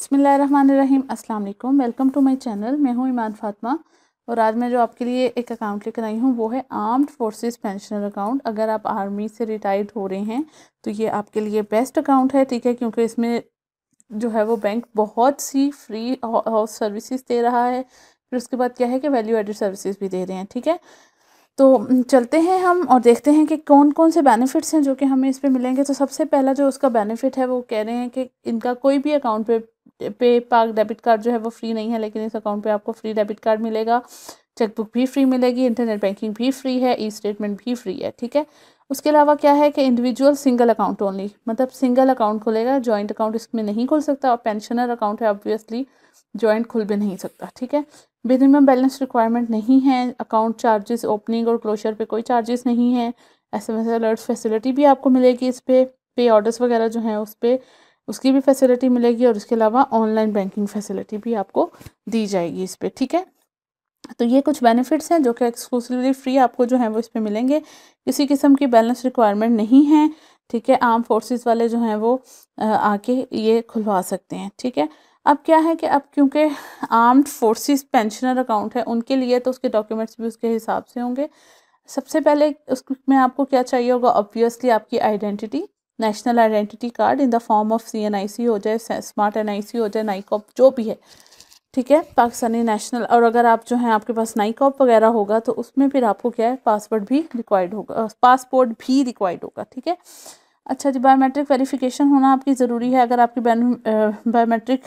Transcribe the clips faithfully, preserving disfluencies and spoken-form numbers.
बिस्मिल्लाहिर्रहमानिर्रहीम, अस्सलाम वालेकुम। Welcome to my channel. मैं हूँ ईमान फातिमा और आज मैं जो आपके लिए एक अकाउंट लेकर आई हूँ वो है आर्म्ड फोर्सेस पेंशनर अकाउंट। अगर आप आर्मी से रिटायर्ड हो रहे हैं तो ये आपके लिए बेस्ट अकाउंट है, ठीक है, क्योंकि इसमें जो है वो बैंक बहुत सी फ्री हाउस सर्विसेज दे रहा है। फिर उसके बाद क्या है कि वैल्यू एडिड सर्विसेज भी दे रहे हैं, ठीक है। तो चलते हैं हम और देखते हैं कि कौन कौन से बेनिफिट्स हैं जो कि हमें इस पे मिलेंगे। तो सबसे पहला जो उसका बेनिफिट है वो कह रहे हैं कि इनका कोई भी अकाउंट पे पे पाक डेबिट कार्ड जो है वो फ्री नहीं है, लेकिन इस अकाउंट पे आपको फ्री डेबिट कार्ड मिलेगा, चेकबुक भी फ्री मिलेगी, इंटरनेट बैंकिंग भी फ्री है, ई स्टेटमेंट भी फ्री है, ठीक है। उसके अलावा क्या है कि इंडिविजुअल सिंगल अकाउंट ओनली, मतलब सिंगल अकाउंट खुलेगा, जॉइंट अकाउंट इसमें नहीं खुल सकता और पेंशनर अकाउंट है ऑब्वियसली जॉइंट खुल भी नहीं सकता, ठीक है। मिनिमम बैलेंस रिक्वायरमेंट नहीं है, अकाउंट चार्जेस ओपनिंग और क्लोजर पे कोई चार्जेस नहीं है, एसएमएस अलर्ट फैसिलिटी भी आपको मिलेगी इस पर, पे ऑर्डर्स वगैरह जो हैं उस पर उसकी भी फैसिलिटी मिलेगी और उसके अलावा ऑनलाइन बैंकिंग फैसिलिटी भी आपको दी जाएगी इस पर, ठीक है। तो ये कुछ बेनिफिट्स हैं जो कि एक्सक्लूसिवली फ्री आपको जो है वो इस पर मिलेंगे। किसी किस्म की बैलेंस रिक्वायरमेंट नहीं है, ठीक है। आर्म फोर्सेस वाले जो हैं वो आके ये खुलवा सकते हैं, ठीक है। अब क्या है कि अब क्योंकि आर्म्ड फोर्सेस पेंशनर अकाउंट है उनके लिए तो उसके डॉक्यूमेंट्स भी उसके हिसाब से होंगे। सबसे पहले उसमें आपको क्या चाहिए होगा, ऑब्वियसली आपकी identity, national identity card in the form of C N I C हो जाए, स्मार्ट एन आई सी हो जाए, नाइकॉप जो भी है, ठीक है, पाकिस्तानी नेशनल। और अगर आप जो हैं आपके पास नाइकॉप वगैरह होगा तो उसमें फिर आपको क्या है पासवर्ड भी रिक्वायर्ड होगा, पासपोर्ट भी रिक्वायर्ड होगा, ठीक है। अच्छा जी, बायोमेट्रिक वेरिफिकेशन होना आपकी ज़रूरी है। अगर आपकी बायोमेट्रिक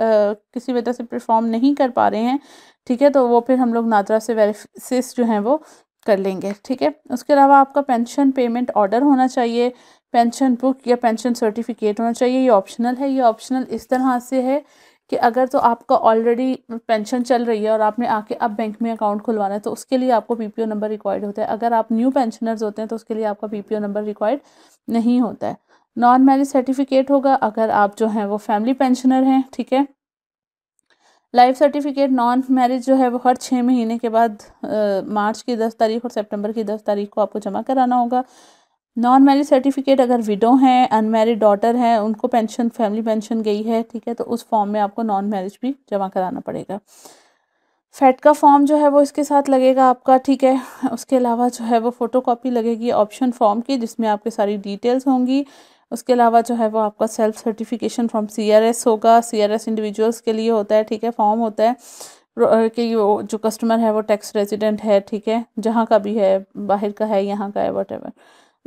Uh, किसी वजह से परफॉर्म नहीं कर पा रहे हैं, ठीक है, तो वो फिर हम लोग नादरा से वेरिफिस जो हैं वो कर लेंगे, ठीक है। उसके अलावा आपका पेंशन पेमेंट ऑर्डर होना चाहिए, पेंशन बुक या पेंशन सर्टिफिकेट होना चाहिए। ये ऑप्शनल है। ये ऑप्शनल इस तरह से है कि अगर तो आपका ऑलरेडी पेंशन चल रही है और आपने आके अब बैंक में अकाउंट खुलवाना है तो उसके लिए आपको P P O number required होता है। अगर आप न्यू पेंशनर्स होते हैं तो उसके लिए आपका P P O number required नहीं होता है। नॉन मैरिज सर्टिफिकेट होगा अगर आप जो हैं वो फैमिली पेंशनर हैं, ठीक है। लाइफ सर्टिफिकेट नॉन मैरिज जो है वो हर छः महीने के बाद आ, मार्च की दस तारीख और सितंबर की दस तारीख को आपको जमा कराना होगा। नॉन मैरिज सर्टिफिकेट अगर विडो हैं, अनमैरिड डॉटर हैं, उनको पेंशन फैमिली पेंशन गई है, ठीक है, तो उस फॉर्म में आपको नॉन मैरिज भी जमा कराना पड़ेगा। फैट का फॉर्म जो है वो इसके साथ लगेगा आपका, ठीक है। उसके अलावा जो है वो फ़ोटोकॉपी लगेगी ऑप्शन फॉर्म की जिसमें आपके सारी डिटेल्स होंगी। उसके अलावा जो है वो आपका self certification from C R S होगा, सी आर एस इंडिविजुअल्स के लिए होता है, ठीक है। फॉर्म होता है कि वो जो कस्टमर है वो टैक्स रेजिडेंट है, ठीक है, जहाँ का भी है, बाहर का है, यहाँ का है, वॉटएवर।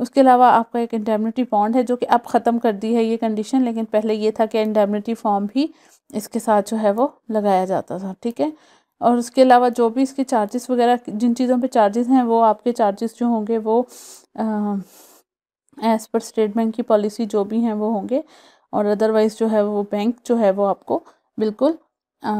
उसके अलावा आपका एक इंडेमनिटी बॉन्ड है जो कि अब ख़त्म कर दी है ये कंडीशन, लेकिन पहले ये था कि इंडेमनिटी फॉर्म भी इसके साथ जो है वो लगाया जाता था, ठीक है। और उसके अलावा जो भी इसके चार्जेस वगैरह जिन चीज़ों पे चार्जेस हैं वो आपके चार्जेस जो होंगे वो एज़ पर स्टेट बैंक की पॉलिसी जो भी हैं वो होंगे, और अदरवाइज़ जो है वो बैंक जो है वो आपको बिल्कुल आ,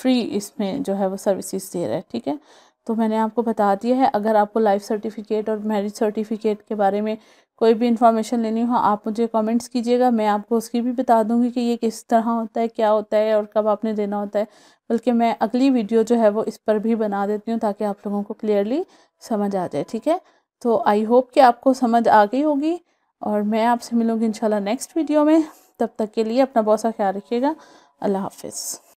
फ्री इसमें जो है वो सर्विसेज दे रहा है, ठीक है। तो मैंने आपको बता दिया है। अगर आपको लाइफ सर्टिफिकेट और मैरिज सर्टिफिकेट के बारे में कोई भी इंफॉर्मेशन लेनी हो आप मुझे कमेंट्स कीजिएगा, मैं आपको उसकी भी बता दूंगी कि ये किस तरह होता है, क्या होता है और कब आपने देना होता है। बल्कि मैं अगली वीडियो जो है वो इस पर भी बना देती हूँ ताकि आप लोगों को क्लियरली समझ आ जाए, ठीक है। तो आई होप कि आपको समझ आ गई होगी और मैं आपसे मिलूँगी इंशाल्लाह नेक्स्ट वीडियो में। तब तक के लिए अपना बहुत सा ख्याल रखिएगा। अल्लाह हाफिज़।